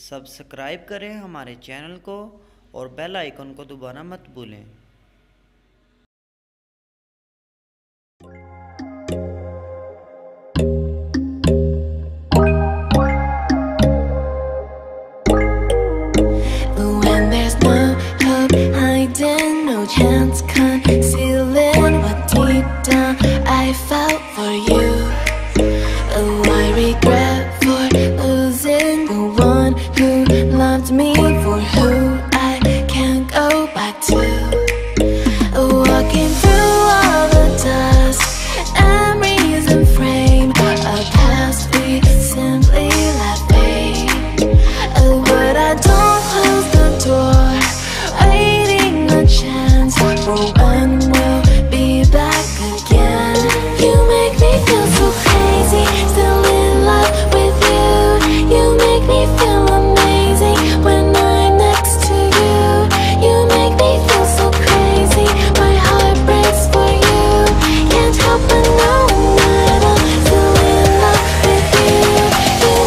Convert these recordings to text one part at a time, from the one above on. Subscribe करें हमारे channel को और बेल आइकन को दबाना मत भूलें। Hands concealing what deep down I felt for you. Oh, I regret for losing the one who loved me, for who I can't go back to. Oh, walking through all the dust, memories and frame, a past we simply let fade. Oh, but I don't close the door, waiting a chance for when we'll be back again. You make me feel so crazy, still in love with you. You make me feel amazing when I'm next to you. You make me feel so crazy, my heart breaks for you. Can't help but know that I'm still in love with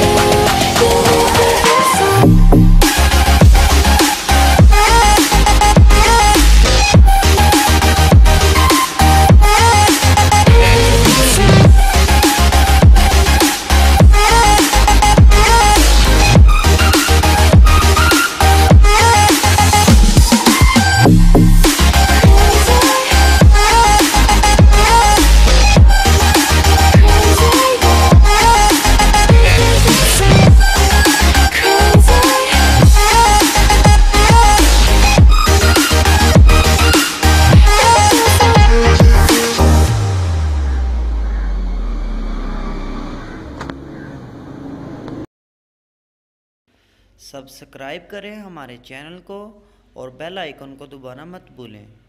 you. You make me feel so subscribe करें हमारे channel को और bell icon को दबाना मत भूलें।